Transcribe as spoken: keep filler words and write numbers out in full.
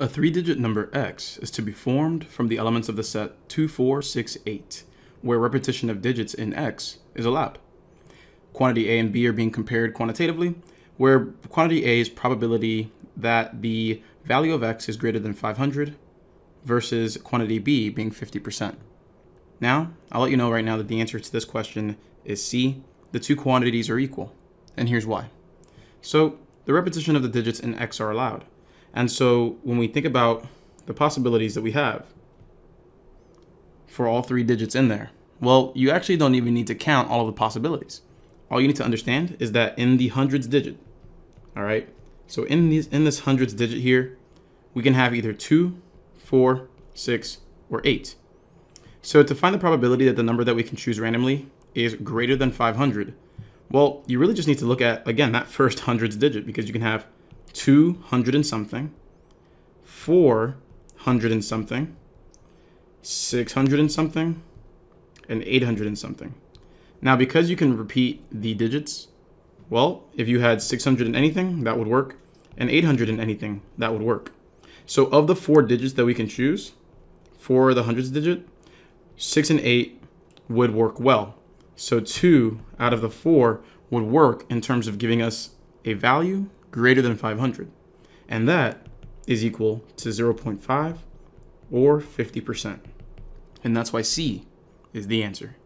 A three-digit number x is to be formed from the elements of the set two, four, six, eight, where repetition of digits in x is allowed. Quantity A and B are being compared quantitatively, where quantity A's probability that the value of x is greater than five hundred versus quantity B being fifty percent. Now, I'll let you know right now that the answer to this question is C. The two quantities are equal, and here's why. So, the repetition of the digits in x are allowed. And so when we think about the possibilities that we have for all three digits in there, well, you actually don't even need to count all of the possibilities. All you need to understand is that in the hundreds digit, all right, so in, these, in this hundreds digit here, we can have either two, four, six, or eight. So to find the probability that the number that we can choose randomly is greater than five hundred, well, you really just need to look at, again, that first hundreds digit, because you can have two hundred and something, four hundred and something, six hundred and something, and eight hundred and something. Now, because you can repeat the digits, well, if you had six hundred and anything, that would work, and eight hundred and anything, that would work. So of the four digits that we can choose for the hundreds digit, six and eight would work well. So two out of the four would work in terms of giving us a value greater than five hundred, and that is equal to zero point five or fifty percent. And that's why C is the answer.